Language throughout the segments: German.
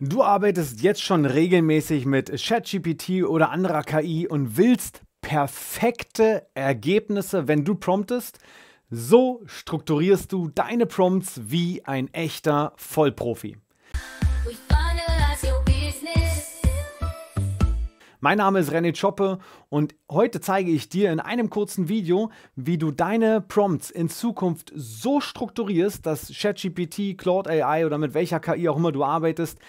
Du arbeitest jetzt schon regelmäßig mit ChatGPT oder anderer KI und willst perfekte Ergebnisse, wenn du promptest? So strukturierst du deine Prompts wie ein echter Vollprofi. Mein Name ist René Tzschoppe und heute zeige ich dir in einem kurzen Video, wie du deine Prompts in Zukunft so strukturierst, dass ChatGPT, Cloud AI oder mit welcher KI auch immer du arbeitest,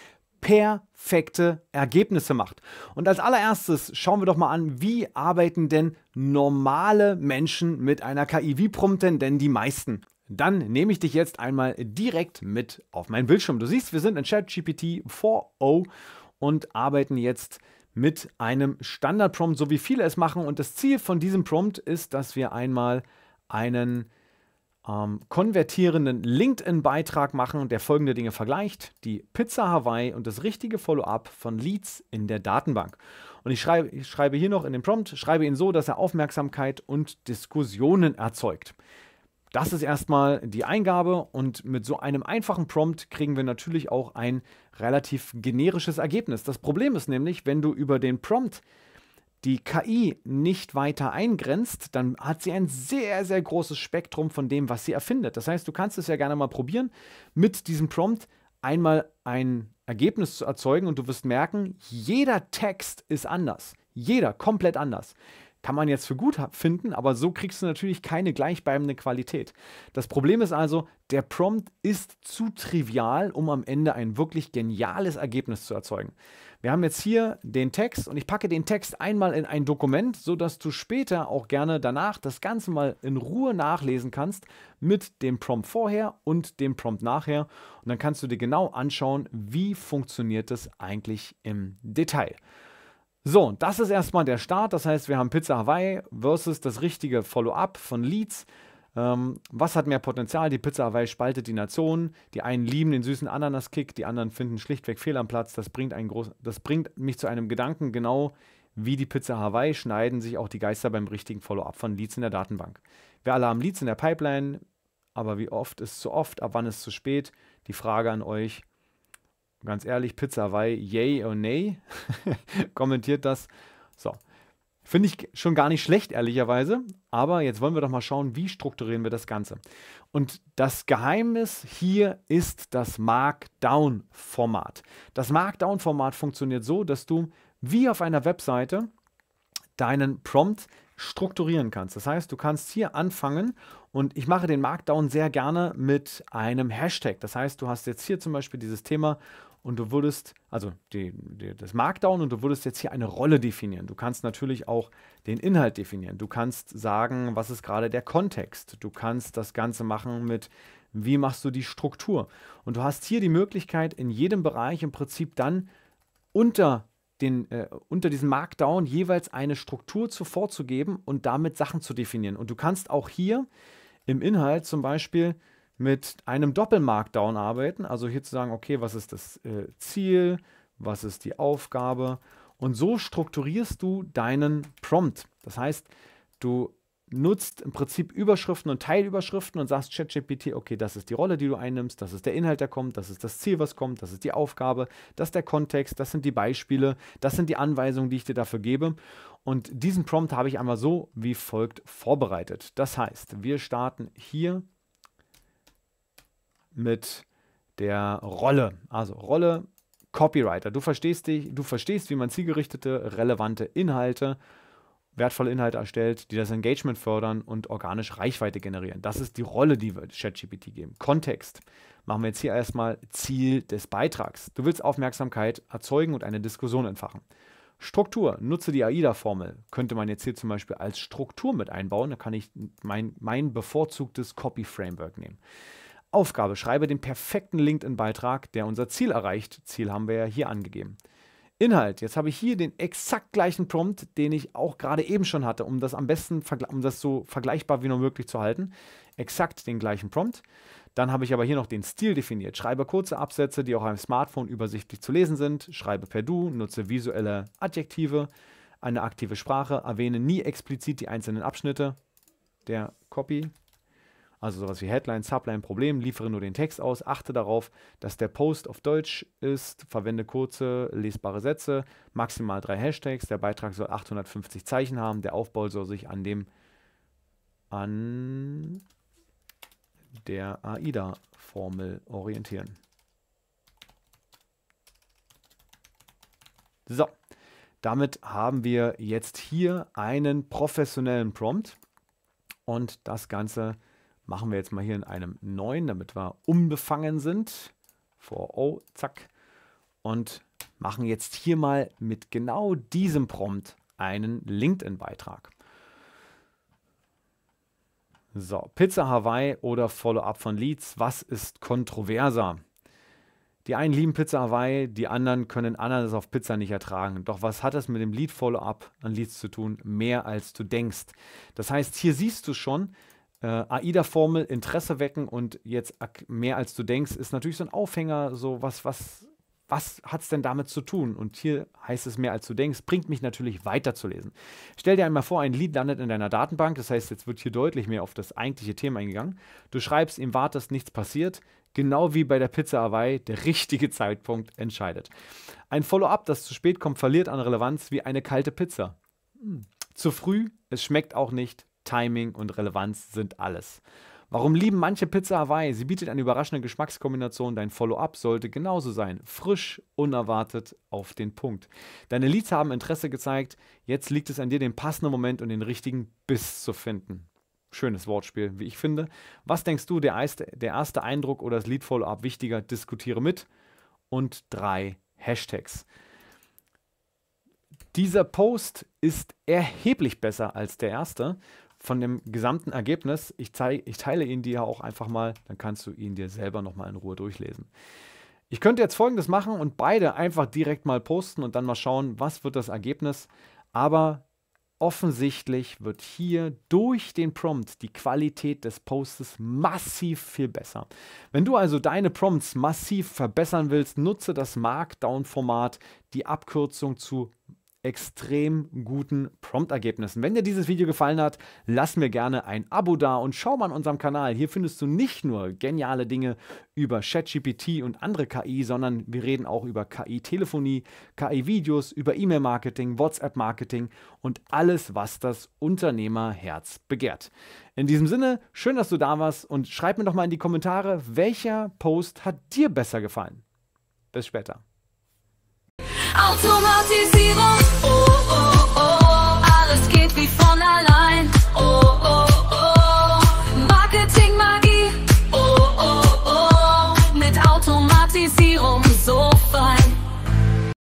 perfekte Ergebnisse macht. Und als allererstes schauen wir doch mal an, wie arbeiten denn normale Menschen mit einer KI? Wie prompten denn die meisten? Dann nehme ich dich jetzt einmal direkt mit auf meinen Bildschirm. Du siehst, wir sind in ChatGPT 4.0 und arbeiten jetzt mit einem Standard-Prompt, so wie viele es machen. Und das Ziel von diesem Prompt ist, dass wir einmal einen konvertierenden LinkedIn-Beitrag machen, der folgende Dinge vergleicht: die Pizza Hawaii und das richtige Follow-up von Leads in der Datenbank. Und ich schreibe hier noch in den Prompt, ihn so, dass er Aufmerksamkeit und Diskussionen erzeugt. Das ist erstmal die Eingabe und mit so einem einfachen Prompt kriegen wir natürlich auch ein relativ generisches Ergebnis. Das Problem ist nämlich, wenn du über den Prompt die KI nicht weiter eingrenzt, dann hat sie ein sehr, sehr großes Spektrum von dem, was sie erfindet. Das heißt, du kannst es ja gerne mal probieren, mit diesem Prompt einmal ein Ergebnis zu erzeugen und du wirst merken, jeder Text ist anders. Jeder komplett anders. Kann man jetzt für gut finden, aber so kriegst du natürlich keine gleichbleibende Qualität. Das Problem ist also, der Prompt ist zu trivial, um am Ende ein wirklich geniales Ergebnis zu erzeugen. Wir haben jetzt hier den Text und ich packe den Text einmal in ein Dokument, sodass du später auch gerne danach das Ganze mal in Ruhe nachlesen kannst mit dem Prompt vorher und dem Prompt nachher. Und dann kannst du dir genau anschauen, wie funktioniert das eigentlich im Detail. So, das ist erstmal der Start. Das heißt, wir haben Pizza Hawaii versus das richtige Follow-up von Leads. Was hat mehr Potenzial? Die Pizza Hawaii spaltet die Nation. Die einen lieben den süßen Ananas-Kick, die anderen finden schlichtweg Fehl am Platz. Das bringt mich zu einem Gedanken, genau wie die Pizza Hawaii schneiden sich auch die Geister beim richtigen Follow-up von Leads in der Datenbank. Wir alle haben Leads in der Pipeline, aber wie oft ist zu oft, ab wann ist zu spät? Die Frage an euch, ganz ehrlich, Pizza Hawaii, yay oder nay? Kommentiert das. So. Finde ich schon gar nicht schlecht, ehrlicherweise. Aber jetzt wollen wir doch mal schauen, wie strukturieren wir das Ganze. Und das Geheimnis hier ist das Markdown-Format. Das Markdown-Format funktioniert so, dass du wie auf einer Webseite deinen Prompt strukturieren kannst. Das heißt, du kannst hier anfangen und ich mache den Markdown sehr gerne mit einem Hashtag. Das heißt, du hast jetzt hier zum Beispiel dieses Thema und du würdest, also das Markdown und du würdest jetzt hier eine Rolle definieren. Du kannst natürlich auch den Inhalt definieren. Du kannst sagen, was ist gerade der Kontext. Du kannst das Ganze machen mit, wie machst du die Struktur. Und du hast hier die Möglichkeit, in jedem Bereich im Prinzip dann unter diesem Markdown jeweils eine Struktur vorzugeben und damit Sachen zu definieren. Und du kannst auch hier im Inhalt zum Beispiel mit einem Doppel-Markdown arbeiten, also hier zu sagen, okay, was ist das Ziel, was ist die Aufgabe und so strukturierst du deinen Prompt. Das heißt, du nutzt im Prinzip Überschriften und Teilüberschriften und sagst ChatGPT, okay, das ist die Rolle, die du einnimmst, das ist der Inhalt, der kommt, das ist das Ziel, was kommt, das ist die Aufgabe, das ist der Kontext, das sind die Beispiele, das sind die Anweisungen, die ich dir dafür gebe. Und diesen Prompt habe ich einmal so wie folgt vorbereitet. Das heißt, wir starten hier mit der Rolle, also Rolle Copywriter. Du verstehst, wie man zielgerichtete, relevante Inhalte, wertvolle Inhalte erstellt, die das Engagement fördern und organisch Reichweite generieren. Das ist die Rolle, die wir ChatGPT geben. Kontext. Machen wir jetzt hier erstmal Ziel des Beitrags. Du willst Aufmerksamkeit erzeugen und eine Diskussion entfachen. Struktur. Nutze die AIDA-Formel. Könnte man jetzt hier zum Beispiel als Struktur mit einbauen. Da kann ich mein bevorzugtes Copy-Framework nehmen. Aufgabe. Schreibe den perfekten LinkedIn-Beitrag, der unser Ziel erreicht. Ziel haben wir ja hier angegeben. Inhalt. Jetzt habe ich hier den exakt gleichen Prompt, den ich auch gerade eben schon hatte, um das am besten, um das so vergleichbar wie nur möglich zu halten. Exakt den gleichen Prompt. Dann habe ich aber hier noch den Stil definiert. Schreibe kurze Absätze, die auch am Smartphone übersichtlich zu lesen sind. Schreibe per Du, nutze visuelle Adjektive, eine aktive Sprache, erwähne nie explizit die einzelnen Abschnitte der Copy. Also sowas wie Headline, Subline, Problem, liefere nur den Text aus, achte darauf, dass der Post auf Deutsch ist, verwende kurze, lesbare Sätze, maximal 3 Hashtags, der Beitrag soll 850 Zeichen haben, der Aufbau soll sich an der AIDA-Formel orientieren. So, damit haben wir jetzt hier einen professionellen Prompt und das Ganze machen wir jetzt mal hier in einem neuen, damit wir unbefangen sind. Zack. Und machen jetzt hier mal mit genau diesem Prompt einen LinkedIn-Beitrag. So, Pizza Hawaii oder Follow-up von Leads, was ist kontroverser? Die einen lieben Pizza Hawaii, die anderen können Ananas auf Pizza nicht ertragen. Doch was hat das mit dem Lead-Follow-up an Leads zu tun? Mehr als du denkst. Das heißt, hier siehst du schon, AIDA-Formel, Interesse wecken und jetzt mehr als du denkst, ist natürlich so ein Aufhänger, so was hat es denn damit zu tun? Und hier heißt es mehr als du denkst, bringt mich natürlich weiterzulesen. Stell dir einmal vor, ein Lead landet in deiner Datenbank, das heißt, jetzt wird hier deutlich mehr auf das eigentliche Thema eingegangen. Du schreibst ihm, wartest, nichts passiert. Genau wie bei der Pizza Hawaii, der richtige Zeitpunkt entscheidet. Ein Follow-up, das zu spät kommt, verliert an Relevanz wie eine kalte Pizza. Zu früh, es schmeckt auch nicht. Timing und Relevanz sind alles. Warum lieben manche Pizza Hawaii? Sie bietet eine überraschende Geschmackskombination. Dein Follow-up sollte genauso sein. Frisch, unerwartet, auf den Punkt. Deine Leads haben Interesse gezeigt. Jetzt liegt es an dir, den passenden Moment und den richtigen Biss zu finden. Schönes Wortspiel, wie ich finde. Was denkst du, der erste Eindruck oder das Lead-Follow-up wichtiger? Diskutiere mit. Und 3 Hashtags. Dieser Post ist erheblich besser als der erste. Von dem gesamten Ergebnis, ich teile ihn dir auch einfach mal, dann kannst du ihn dir selber nochmal in Ruhe durchlesen. Ich könnte jetzt Folgendes machen und beide einfach direkt mal posten und dann mal schauen, was wird das Ergebnis. Aber offensichtlich wird hier durch den Prompt die Qualität des Postes massiv viel besser. Wenn du also deine Prompts massiv verbessern willst, nutze das Markdown-Format, die Abkürzung zu extrem guten Prompt-Ergebnissen. Wenn dir dieses Video gefallen hat, lass mir gerne ein Abo da und schau mal an unserem Kanal. Hier findest du nicht nur geniale Dinge über ChatGPT und andere KI, sondern wir reden auch über KI-Telefonie, KI-Videos, über E-Mail-Marketing, WhatsApp-Marketing und alles, was das Unternehmerherz begehrt. In diesem Sinne, schön, dass du da warst und schreib mir doch mal in die Kommentare, welcher Post hat dir besser gefallen. Bis später. Automatisierung.